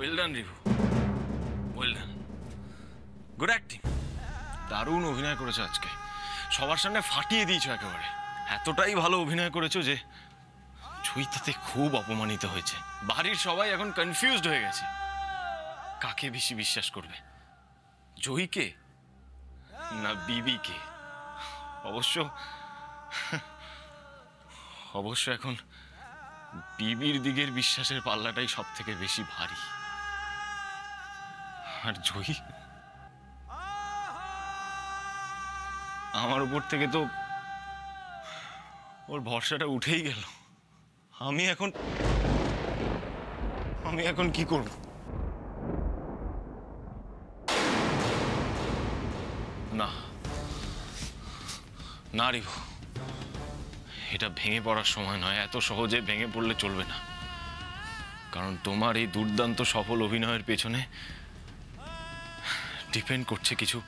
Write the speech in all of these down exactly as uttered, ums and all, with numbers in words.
Well done, Rivu. Well done. Good acting. দারুণ অভিনয় করেছো আজকে। সবার সামনে ফাটিয়ে দিয়েছো একেবারে। এতটাই ভালো অভিনয় করেছো যে জয়ীতে খুব অপমানিত হয়েছে। বাড়ির সবাই এখন কনফিউজড হয়ে গেছে। কাকে বেশি বিশ্বাস করবে? জয়ীকে না বিবিকে? অবশ্য অবশ্য এখন বিবির দিকের বিশ্বাসের পাল্লাটাই সবথেকে বেশি ভারী। আর জয়ী আমার উপর থেকে তো ওর ভরসাটা উঠেই গেল। আমি এখন আমি এখন কি করব? না না রিভু, এটা ভেঙে পড়ার সময় নয়। এত সহজে ভেঙে পড়লে চলবে না, কারণ তোমার এই দুর্দান্ত সফল অভিনয়ের পেছনে ডিপেন্ড করছে কিছু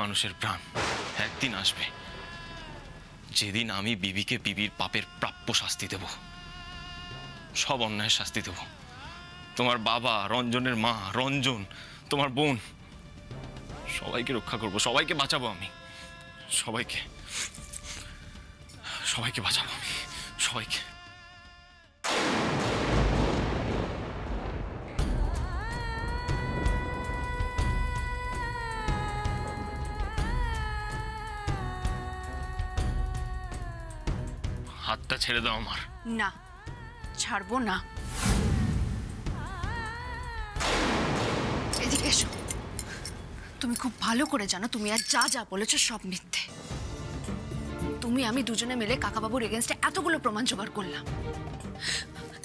মানুষের প্রাণ। একদিন আসবে যেদিন আমি বিবিকে বিবির পাপের প্রাপ্য শাস্তি দেব, সব অন্যায় শাস্তি দেব। তোমার বাবা, রঞ্জনের মা, রঞ্জন, তোমার বোন, সবাইকে রক্ষা করব, সবাইকে বাঁচাবো আমি, সবাইকে সবাইকে বাঁচাবো আমি, সবাইকে। হাতটা ছেড়ে দাও আমার। না, ছাড়বো না। এদিকে এসো। তুমি খুব ভালো করে জানো তুমি আর যা যা বলেছো সব মিথ্যে। তুমি আমি দুজনে মিলে কাকাবাবুর এগেইনস্টে এতগুলো প্রমাণ জোগাড় করলাম।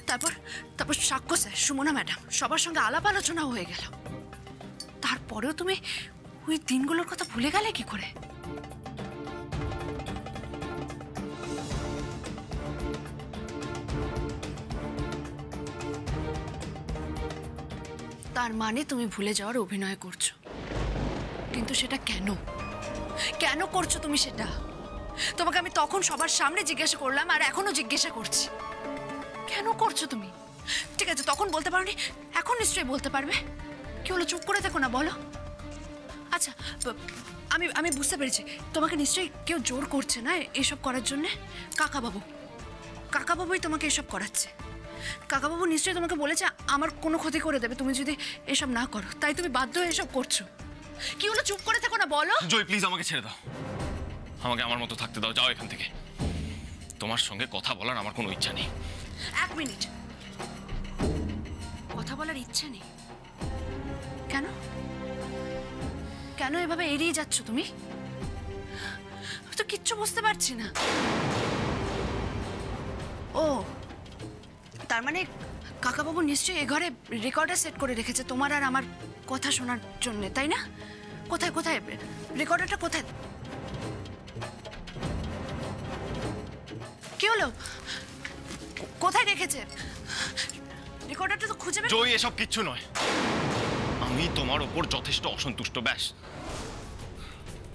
তারপর তারপর সাক্ষ্য স্যার, সুমনা ম্যাডাম, সবার সঙ্গে আলাপ আলোচনাও হয়ে গেল। তারপরেও তুমি ওই দিনগুলোর কথা ভুলে গেলে কি করে? তার মানে তুমি ভুলে যাওয়ার অভিনয় করছো, কিন্তু সেটা কেন কেন করছো তুমি? সেটা তোমাকে আমি তখন সবার সামনে জিজ্ঞাসা করলাম, আর এখনো জিজ্ঞাসা করছি, কেন করছো তুমি? ঠিক আছে, তখন বলতে পারোনি, এখন নিশ্চয়ই বলতে পারবে। কি হলো, চুপ করে থাকো না, বলো। আচ্ছা, আমি আমি বুঝতে পেরেছি তোমাকে নিশ্চয়ই কেউ জোর করছে না এসব করার জন্যে। কাকাবাবু কাকাবাবুই তোমাকে এসব করাচ্ছে। কাকাবাবু নিশ্চয়ই তোমাকে বলেছে আমার কোনো ক্ষতি করে দেবে তুমি যদি এসব না করো, তাই তুমি বাধ্য হয়ে এসব করছো। কি হলো, চুপ করে থাকো না, বলো। জয়, প্লিজ আমাকে ছেড়ে দাও, আমাকে আমার মতো থাকতে দাও। যাও এখান থেকে, তোমার সঙ্গে কথা বলার আমার কোনো ইচ্ছা নেই। এক মিনিট, কথা বলার ইচ্ছে নেই কেন? কেন এভাবে এড়িয়ে যাচ্ছ তুমি? আমি তো কিচ্ছু বুঝতে পারছি না। ও, তার মানে কাকাবাবু নিশ্চয়ই এ ঘরে রেকর্ডার সেট করে রেখেছে তোমার আর আমার কথা শোনার জন্য, তাই না? কোথায় কোথায় রেকর্ডারটা, কোথায়? কি হলো, কোথায় রেখেছে রেকর্ডারটা? তো খুঁজে বের। জয়, এসব কিচ্ছু নয়। আমি তোমার ওপর যথেষ্ট অসন্তুষ্ট, ব্যাস।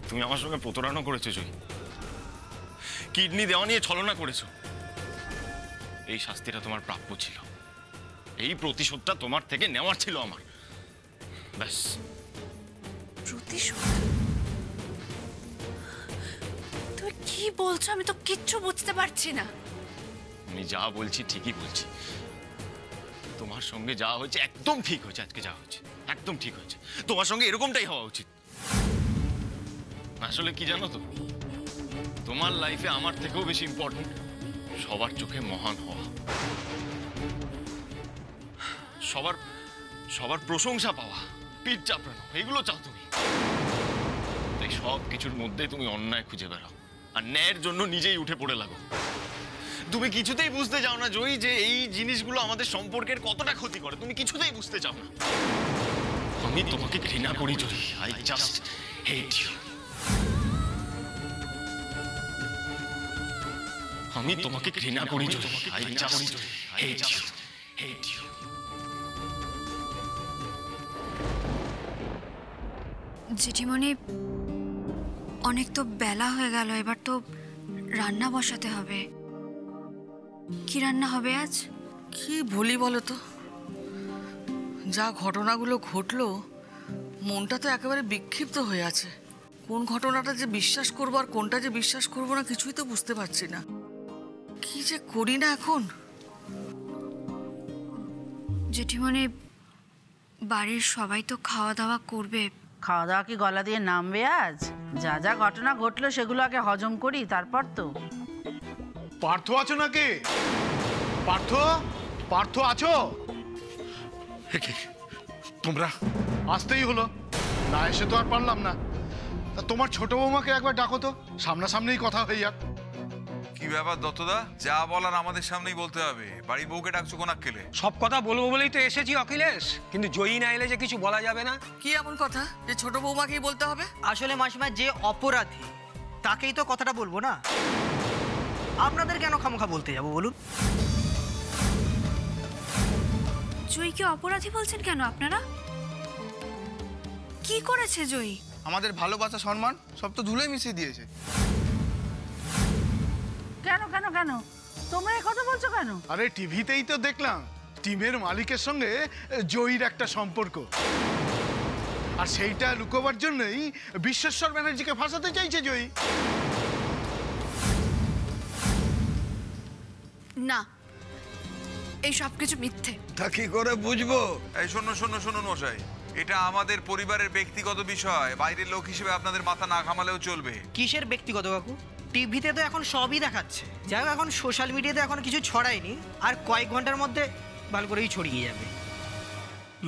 তুমি আমার সঙ্গে প্রতারণা করেছো জয়, কিডনি দেওয়া নিয়ে ছলনা করেছো। এই শাস্তিটা তোমার প্রাপ্য ছিল, এই প্রতিশোধটা তোমার থেকে নেওয়ার ছিল আমার, ব্যাস। প্রতিশোধ? তুমি কি বলছো, আমি তো কিচ্ছু বুঝতে পারছি না। আমি যা বলছি ঠিকই বলছি। তোমার সঙ্গে যা হয়েছে একদম ঠিক হয়েছে, আজকে যা হয়েছে একদম ঠিক হয়েছে। তোমার সঙ্গে এরকমটাই হওয়া উচিত। আসলে কি জানো তো, তোমার লাইফে আমার থেকেও বেশি ইম্পর্টেন্ট সবার চোখে মহান হওয়া, সবার সবার প্রশংসা পাওয়া, পিঠ চাপড়ানো, এগুলো চাও তুমি। তাই সব কিছুর মধ্যে তুমি অন্যায় খুঁজে বেড়াও আর ন্যায়ের জন্য নিজেই উঠে পড়ে লাগো। তুমি কিছুতেই বুঝতে চাও না জয়ী, যে এই জিনিসগুলো আমাদের সম্পর্কের কতটা ক্ষতি করে। তুমি কিছুতেই বুঝতে চাও না। আমি তোমাকে ঘৃণা করি Joyee. I just hate you. আমি তোমাকে ঘৃণা করি Joyee. I just hate you, hate you. জেঠিমণি, অনেক তো বেলা হয়ে গেল, এবার তো রান্না বসাতে হবে। কি রান্না হবে আজ? কি বলি বলো তো, যা ঘটনাগুলো ঘটলো মনটা তো একেবারে বিক্ষিপ্ত হয়ে আছে। কোন ঘটনাটা যে বিশ্বাস করব আর কোনটা যে বিশ্বাস করব না কিছুই তো বুঝতে পারছি না। কি যে করি না এখন। জেঠিমণি, বাড়ির সবাই তো খাওয়া দাওয়া করবে। খাওয়া দাওয়া কি গলা দিয়ে নামবে? আজ যা যা ঘটনা ঘটলো সেগুলো আগে হজম করি, তারপর তো। পার্থ আছো নাকি? পার্থ, পার্থ আছো? তোমরা আসতেই হলো, না এসে তো আর পারলাম না। তোমার ছোট বৌমাকে একবার ডাকো তো, সামনাসামনিই কথা হয়ে যাক। কি ব্যাপার দত্তদা, যা বলার আমাদের সামনেই বলতে হবে। বাড়ি বউকে ডাকছো কোনাক্কেলে? সব কথা বলবো বলেই তো এসেছি অখিলেশ, কিন্তু জয়ী না এলে যে কিছু বলা যাবে না। কি এমন কথা যে ছোট বৌমাকেই বলতে হবে? আসলে মাসিমা, যে অপরাধী তাকেই তো কথাটা বলবো না। আপনাদের কেন খামোখা বলতে যাবো বলুন? জয়ীকে অপরাধী বলছেন কেন আপনারা? কি করেছে জয়ী? আমাদের ভালোবাসা সম্মান সব তো ধুলে মিশিয়ে দিয়েছে। কেন কেন কেন তোমরা এই কথা বলছো কেন? আরে টিভিতেই তো দেখলাম টিমের মালিকের সঙ্গে জয়ীর একটা সম্পর্ক, আর সেইটা লুকোবার জন্যই বিশ্বেশ্বর ব্যানার্জিকে ফাঁসাতে চাইছে জয়ী। না, এই সব কিছু মিথ্যে। তা কি করে বুঝবো? এই শোনো শোনো শোনো মশাই, এটা আমাদের পরিবারের ব্যক্তিগত বিষয়, বাইরের লোক হিসেবে আপনাদের মাথা না ঘামালেও চলবে। কিসের ব্যক্তিগত কাকু? টিভিতে তো এখন সবই দেখাচ্ছে। যাই হোক, এখন সোশ্যাল মিডিয়াতে এখন কিছু ছড়ায়নি, আর কয়েক ঘন্টার মধ্যে ভালো করেই ছড়িয়ে যাবে।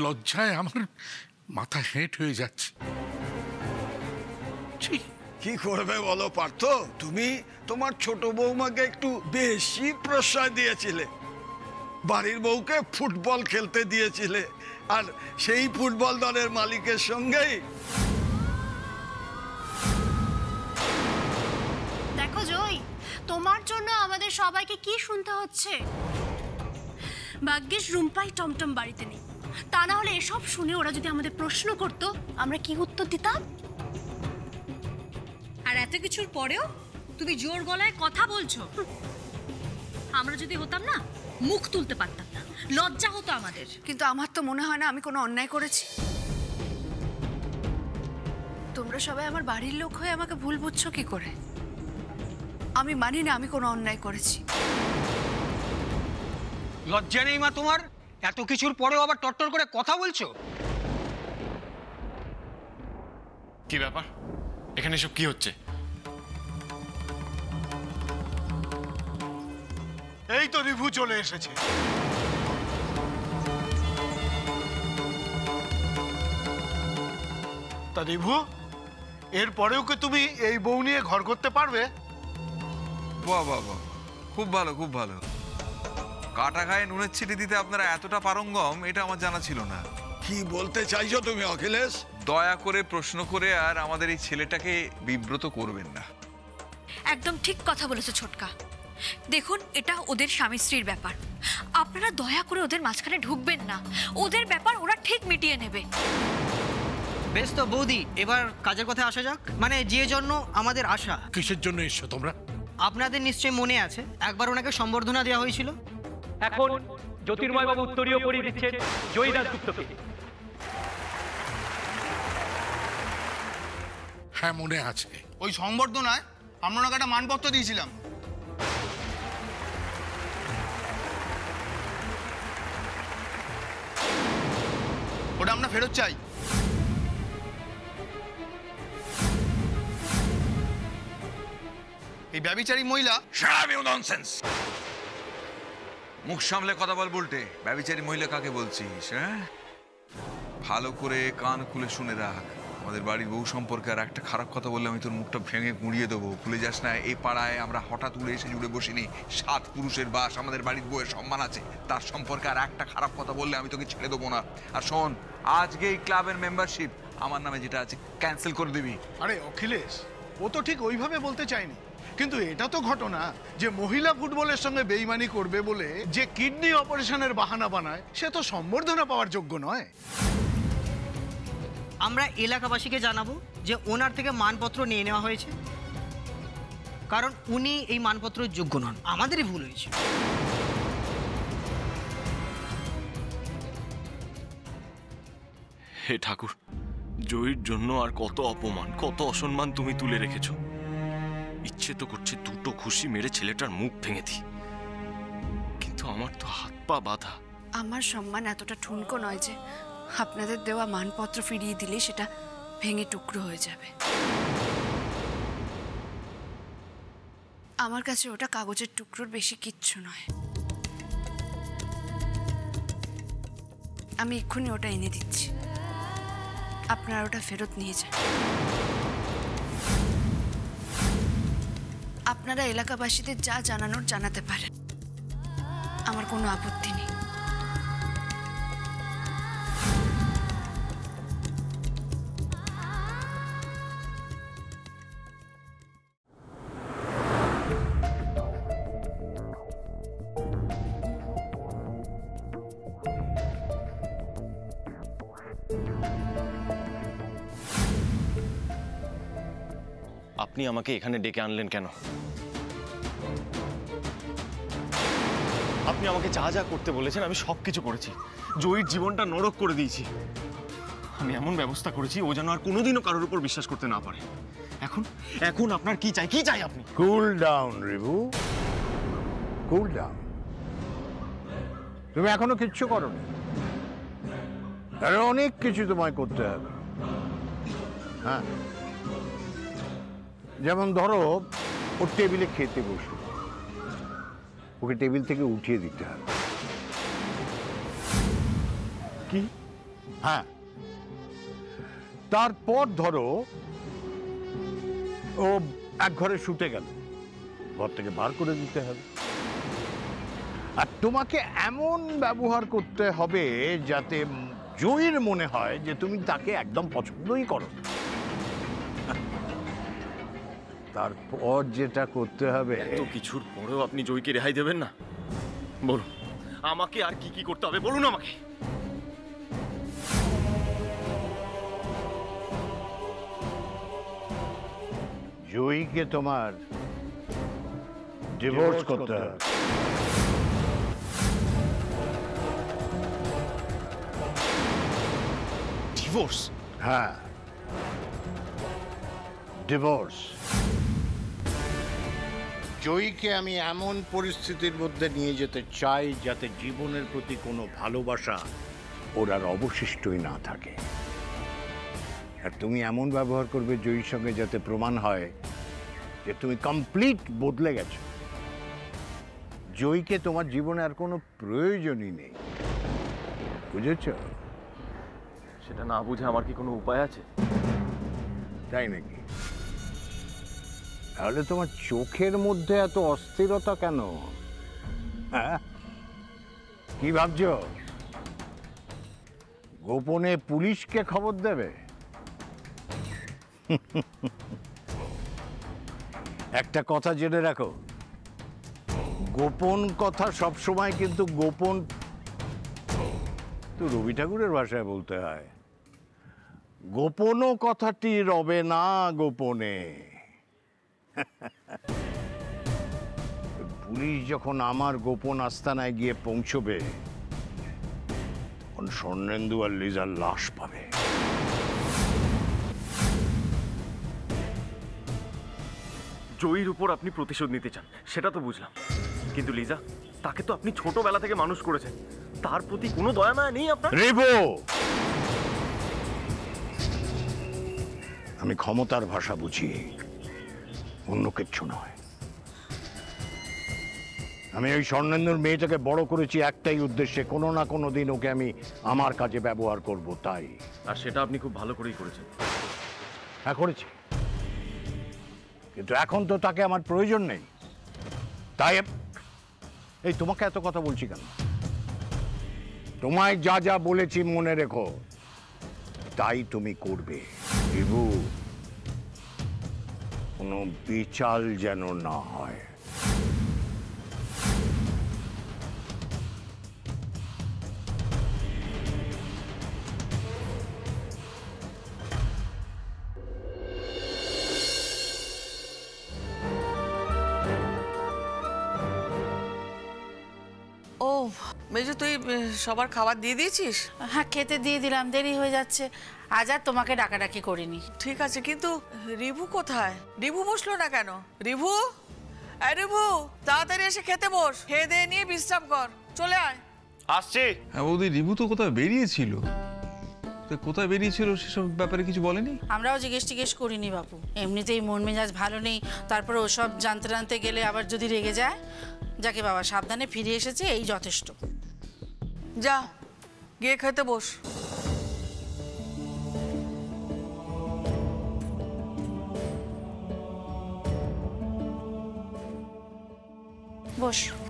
লজ্জায় আমার মাথা হেঁট হয়ে যাচ্ছে। কি করবে বলো পার্থ, তুমি তোমার ছোট বৌমাকে একটু বেশি প্রশ্রয় দিয়েছিলে, বাড়ির বউকে ফুটবল খেলতে দিয়েছিলে, আর সেই ফুটবল দলের মালিকের সঙ্গেই। দেখো জয়ী, তোমার জন্য আমাদের সবাইকে কি শুনতে হচ্ছে। ভাগ্যিস রুম্পাই টমটম বাড়িতে নেই, তা না হলে এসব শুনে ওরা যদি আমাদের প্রশ্ন করতো আমরা কি উত্তর দিতাম? আর এত কিছুর পরেও তুমি জোর গলায় কথা বলছো। আমরা যদি হতাম না, মুখ তুলতে পারতাম না, লজ্জা হতো আমাদের। কিন্তু আমার তো মনে হয় না আমি কোনো অন্যায় করেছি। তোমরা সবাই আমার বাড়ির লোক হয়ে আমাকে ভুল বুঝছো কি করে? আমি মানি না আমি কোনো অন্যায় করেছি। লজ্জা নেই মা তোমার? এত কিছুর পরেও আবার টটটর করে কথা বলছো। কি ব্যাপার এখানে, সব কি হচ্ছে? এই তো রিভু চলে এসেছে। তা রিভু, এর পরেও কি তুমি এই বউ নিয়ে ঘর করতে পারবে? বাহ বাহ বাহ, খুব ভালো খুব ভালো। কাটা গায়ে নুনের ছিটি দিতে আপনারা এতটা পারঙ্গম, এটা আমার জানা ছিল না। কি বলতে চাইছো তুমি অখিলেশ? দয়া করে প্রশ্ন করে আর আমাদের এই ছেলেটাকে বিব্রত করবেন না। একদম ঠিক কথা বলেছো ছোটকা। দেখুন, এটা ওদের স্বামী স্ত্রীর ব্যাপার, আপনারা দয়া করে ওদের মাঝখানে ঢুকবেন না। ওদের ব্যাপার ওরা ঠিক মিটিয়ে নেবে। বেশ তো বৌদি, এবার কাজের কথা আসা যাক। মানে যে জন্য আমাদের আশা। কিসের জন্য এসছো তোমরা? আপনাদের নিশ্চয়ই মনে আছে একবার ওনাকে সম্বর্ধনা দেওয়া হয়েছিল। এখন জ্যোতির্ময় বাবু উত্তরীয় পরিয়ে দিচ্ছেন জয়ী দাশগুপ্তকে। হ্যাঁ মনে আছে, ওই সম্বর্ধনায় আমরা ওনাকে একটা মানপত্র দিয়েছিলাম। ওটা আমরা ফেরত চাই। এই ব্যভিচারী মহিলা। মুখ সামলে কথা বল বলতে। ব্যভিচারী মহিলা কাকে বলছিস? হ্যাঁ, ভালো করে কান খুলে শুনে রাখ। আমাদের বাড়ির বউ সম্পর্কে আর একটা খারাপ কথা বললে আমি তোর মুখটা ভেঙে গুঁড়িয়ে দেবো। ভুলে যাস না, এই পাড়ায় আমরা হঠাৎ উড়ে এসে জুড়ে বসিনি। সাত পুরুষের বাস, আমাদের বাড়ির বউয়ের সম্মান আছে। তার সম্পর্কে আর একটা খারাপ কথা বললে আমি তোকে ছেড়ে দেবো না। আর শোন, আজকে এই ক্লাবের মেম্বারশিপ আমার নামে যেটা আছে ক্যান্সেল করে দিবি। আরে অখিলেশ, ও তো ঠিক ওইভাবে বলতে চাইনি, কিন্তু এটা তো ঘটনা যে মহিলা ফুটবলের সঙ্গে বেইমানি করবে বলে যে কিডনি অপারেশনের বাহানা বানায়, সে তো সম্বর্ধনা পাওয়ার যোগ্য নয়। আমরা এলাকাবাসীকে জানাবো যে ওনার থেকে মানপত্র নিয়ে নেওয়া হয়েছে, কারণ উনি এই মানপত্রের যোগ্য নন। আমাদেরই ভুল হয়েছে। হে ঠাকুর, জয়ীর জন্য আর কত অপমান, কত অসম্মান তুমি তুলে রেখেছো। ইচ্ছে তো করছে দুটো খুশি মেরে ছেলেটার মুখ ভেঙে দিই, কিন্তু আমার তো হাত পা বাঁধা। আমার সম্মান এতটা ঠুনকো নয় যে আপনাদের দেওয়া মানপত্র ফিরিয়ে দিলে সেটা ভেঙে টুকরো হয়ে যাবে। আমার কাছে ওটা কাগজের টুকরোর বেশি কিচ্ছু নয়। আমি এক্ষুনি ওটা এনে দিচ্ছি, আপনারা ওটা ফেরত নিয়ে যান। আপনারা এলাকাবাসীদের যা জানানোর জানাতে পারেন, আমার কোনো আপত্তি নেই। আপনি আমাকে এখানে ডেকে আনলেন কেন? আপনি আমাকে যা যা করতে বলেছেন আমি সব কিছু করেছি। জয়ীর জীবনটা নরক করে দিয়েছি। আমি এমন ব্যবস্থা করেছি ও যেন আর কোনোদিনও কারোর উপর বিশ্বাস করতে না পারে। এখন এখন আপনার কি চাই কি চাই আপনি? Cool down Rivu, cool down. তুমি এখনো কিচ্ছু করোনি, আরো অনেক কিছু তোমায় করতে হবে। হ্যাঁ, যেমন ধরো ওর টেবিলে খেতে বসে ওকে টেবিল থেকে উঠিয়ে দিতে হবে। কি? হ্যাঁ, তারপর ধরো ও এক ঘরে শুতে গেল, ঘর থেকে বার করে দিতে হবে। আর তোমাকে এমন ব্যবহার করতে হবে যাতে জয়ীর মনে হয় যে তুমি তাকে একদম পছন্দই করো। তারপর যেটা করতে হবে, এত কিছুর পরেও আপনি জয়ীকে রেহাই দেবেন না? বলুন আমাকে আর কি কি করতে হবে, বলুন আমাকে। জয়ীকে তোমার ডিভোর্স করতে হবে। ডিভোর্স? হ্যাঁ, ডিভোর্স। জয়ীকে আমি এমন পরিস্থিতির মধ্যে নিয়ে যেতে চাই যাতে জীবনের প্রতি কোনো ভালোবাসা ওর আর অবশিষ্টই না থাকে। আর তুমি এমন ব্যবহার করবে জয়ীর সঙ্গে যাতে প্রমাণ হয় যে তুমি কমপ্লিট বদলে গেছো। জয়ীকে তোমার জীবনে আর কোনো প্রয়োজনই নেই, বুঝেছ? সেটা না বুঝে আমার কি কোনো উপায় আছে? তাই নাকি? তাহলে তোমার চোখের মধ্যে এত অস্থিরতা কেন? কি ভাবছ, গোপনে পুলিশকে খবর দেবে? একটা কথা জেনে রাখো, গোপন কথা সবসময় কিন্তু গোপন। তো রবি ঠাকুরের ভাষায় বলতে হয়, গোপনও কথাটি রবে না গোপনে। পুলিশ যখন আমার গোপন আস্তানায় গিয়ে পৌঁছবে তখন স্বর্ণেন্দু আর লিজার লাশ পাবে। জয়ীর উপর আপনি প্রতিশোধ নিতে চান, সেটা তো বুঝলাম, কিন্তু লিজা, তাকে তো আপনি ছোটবেলা থেকে মানুষ করেছেন, তার প্রতি কোনো দয়া মায়া নেই আপনার? রেবো, আমি ক্ষমতার ভাষা বুঝি, অন্য কিচ্ছু নয়। আমি ওই স্বর্ণেন্দুর মেয়েটাকে বড় করেছি একটাই উদ্দেশ্যে, কোনো না কোনো দিন ওকে আমি আমার কাজে ব্যবহার করব, তাই। আর সেটা আপনি খুব ভালো করেই করেছেন। হ্যাঁ, করেছি, কিন্তু এখন তো তাকে আমার প্রয়োজন নেই, তাই। এই, তোমাকে এত কথা বলছি কেন? তোমায় যা যা বলেছি মনে রেখো, তাই তুমি করবে। বিভু, কোনো বিচাল যেন না হয়। ओ मेजो तुई सबार खावार दिए दिएछिस? हाँ खेते दिए दिलाम, देरी हो जाच्छे। आज आर तोमाके डाकाडाकी करिनी। ठीक आछे, किन्तु रिभु कोथाय? रिभु बसलो ना केन? रिभु, ए रिभु, ताड़ाताड़ि एसे खेते बस, खेये दिये निये विश्राम कर, चले आय। आसछि। हाँ बौदी, रिभु तो कोथाय बेरियेछिलो? কোথায় বেরিয়েছিল সেসব ব্যাপারে কিছু বলেনি? আমরাও জিজ্ঞেস টিজ্ঞেস করিনি বাপু, এমনিতেই মন মেজাজ ভালো নেই, তারপর ওসব জানতে জানতে গেলে আবার যদি রেগে যায়। যাকে বাবা, সাবধানে ফিরে এসেছে এই যথেষ্ট। যা গিয়ে খেতে বস। বস।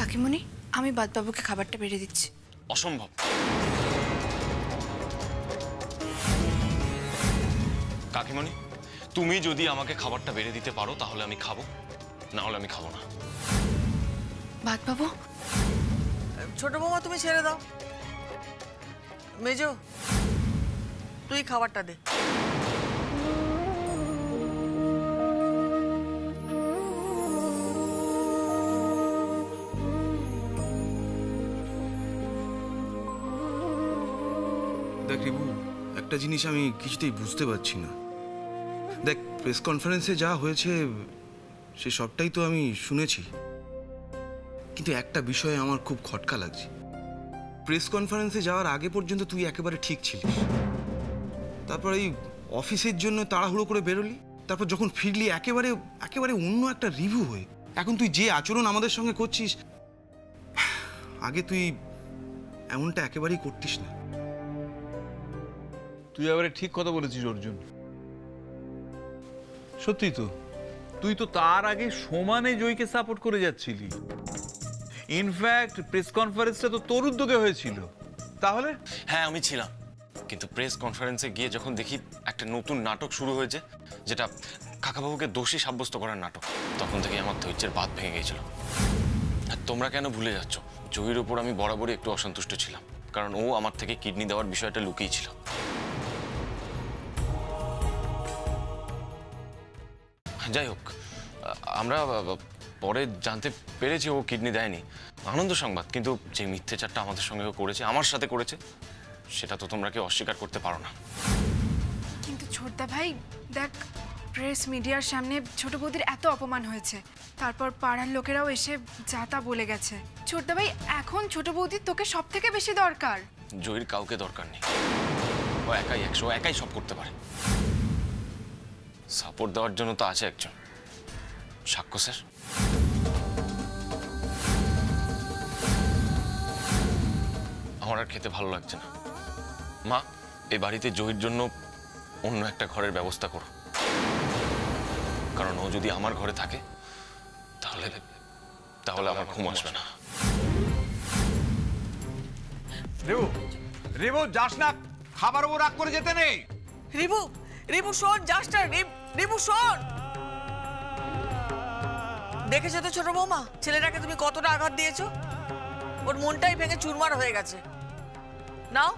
কাকিমণি, আমি বাদবাবুকে খাবারটা বেড়ে দিচ্ছি। অসম্ভব। কাকিমণি, তুমি যদি আমাকে খাবারটা বেড়ে দিতে পারো তাহলে আমি খাবো, না হলে আমি খাবো না। বাদবাবু, ছোট বৌমা তুমি ছেড়ে দাও। মেজো তুই খাবারটা দে। দেখ রিভু, একটা জিনিস আমি কিছুতেই বুঝতে পারছি না। দেখ, প্রেস কনফারেন্সে যা হয়েছে সে সবটাই তো আমি শুনেছি, কিন্তু একটা বিষয়ে আমার খুব খটকা লাগছে। প্রেস কনফারেন্সে যাওয়ার আগে পর্যন্ত তুই একেবারে ঠিক ছিলিস, তারপর এই অফিসের জন্য তাড়াহুড়ো করে বেরোলি, তারপর যখন ফিরলি একেবারে একেবারে অন্য একটা রিভু হয়ে। এখন তুই যে আচরণ আমাদের সঙ্গে করছিস, আগে তুই এমনটা একেবারেই করতিস না। তুই এবারে ঠিক কথা বলেছিস অর্জুন, সত্যি তো। তুই তো তার আগে সমানে জয়ীকে সাপোর্ট করে যাচ্ছিলি, ইনফ্যাক্ট প্রেস কনফারেন্সটা তো তোর উদ্যোগে হয়েছিল। তাহলে? হ্যাঁ আমি ছিলাম, কিন্তু প্রেস কনফারেন্সে গিয়ে যখন দেখি একটা নতুন নাটক শুরু হয়েছে, যেটা কাকাবাবুকে দোষী সাব্যস্ত করার নাটক, তখন থেকে আমার ধৈর্যের বাঁধ ভেঙে গিয়েছিল। আর তোমরা কেন ভুলে যাচ্ছ, জয়ীর ওপর আমি বরাবরই একটু অসন্তুষ্ট ছিলাম, কারণ ও আমার থেকে কিডনি দেওয়ার বিষয়টা লুকিয়েছিল। যাই হোক, আমরা পরে জানতে পেরেছি ও কিডনি দেয়নি, আনন্দ সংবাদ। কিন্তু যে মিথ্যাচারটা আমাদের সঙ্গে করেছে, আমার সাথে করেছে, সেটা তো তোমরা কি অস্বীকার করতে পারো না। কিন্তু ছোটদা ভাই, দেখ প্রেস মিডিয়ার সামনে ছোট বৌদির এত অপমান হয়েছে, তারপর পাড়ার লোকেরাও এসে যা তা বলে গেছে। ছোটদা ভাই, এখন ছোট বৌদির তোকে সব থেকে বেশি দরকার। জয়ীর কাউকে দরকার নেই, ও একাই একশো একাই সব করতে পারে। সাপোর্ট দেওয়ার জন্য তো আছে একজন, সাক্ষ্য স্যার। আমার আর খেতে ভালো লাগছে না। মা, এই বাড়িতে জয়ীর জন্য অন্য একটা ঘরের ব্যবস্থা করো, কারণ ও যদি আমার ঘরে থাকে তাহলে তাহলে আমার ঘুম আসবে না। রিভু, রিভু যাস না, খাবার ও রাগ করে যেতে নেই। রিভু, রিভু শোন, যাস না। রিভু শোন, দেখেছো তো ছোট বৌমা, ছেলেটাকে তুমি কতটা আঘাত দিয়েছো, ওর মনটাই ভেঙে চুরমার হয়ে গেছে। নাও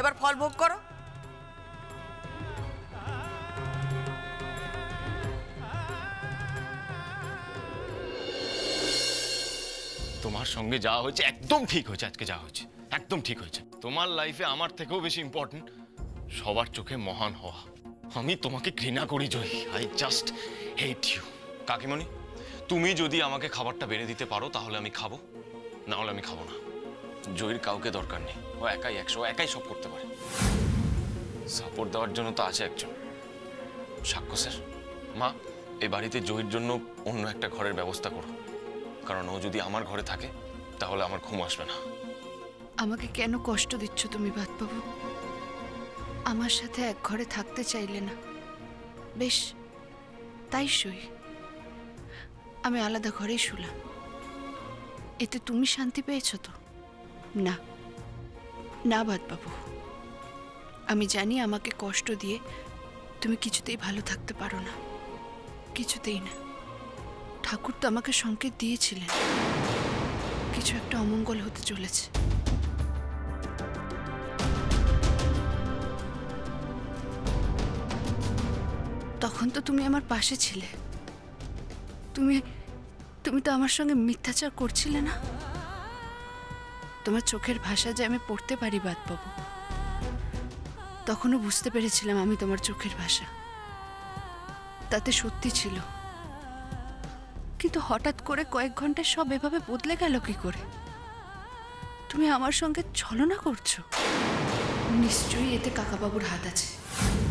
এবার ফল ভোগ করো। তোমার সঙ্গে যা হয়েছে একদম ঠিক হয়েছে, আজকে যা হয়েছে একদম ঠিক হয়েছে। তোমার লাইফে আমার থেকেও বেশি ইম্পর্টেন্ট সবার চোখে মহান হওয়া। আমি তোমাকে ঘৃণা করি Joyee, I just hate you. কাকিমণি, তুমি যদি আমাকে খাবারটা বেড়ে দিতে পারো তাহলে আমি খাবো, না হলে আমি খাবো না। জয়ীর কাউকে দরকার নেই, ও একাই একশো একাই সব করতে পারে। সাপোর্ট দেওয়ার জন্য তো আছে একজন, সাক্ষ্য স্যার। মা, এই বাড়িতে জয়ীর জন্য অন্য একটা ঘরের ব্যবস্থা করো, কারণ ও যদি আমার ঘরে থাকে তাহলে আমার ঘুম আসবে না। আমাকে কেন কষ্ট দিচ্ছ তুমি বাদবাবু? আমার সাথে এক ঘরে থাকতে চাইলে না, বেশ তাই শুই, আমি আলাদা ঘরেই শুলাম। এতে তুমি শান্তি পেয়েছ তো? না না বাদবাবু, আমি জানি আমাকে কষ্ট দিয়ে তুমি কিছুতেই ভালো থাকতে পারো না, কিছুতেই না। ঠাকুর তো আমাকে সংকেত দিয়েছিলেন কিছু একটা অমঙ্গল হতে চলেছে। तखन तो तुमी आमार पाशे छिले, तुमी तुमी तो आमार संगे मिथ्याचार करछिले ना? तोमार चोखेर भाषा जे आमी पढ़ते पारी बाद पाबो तखनो बुझते पेरेछिलाम आमी तोमार चोखेर भाषा ताते सत्यि छिलो, किन्तु हठात करे कयेक घंटा सब एभाबे बदले गेल कि करे? तुमी आमार संगे छलना करछो, निश्चयई एते काका बाबुर हात आछे।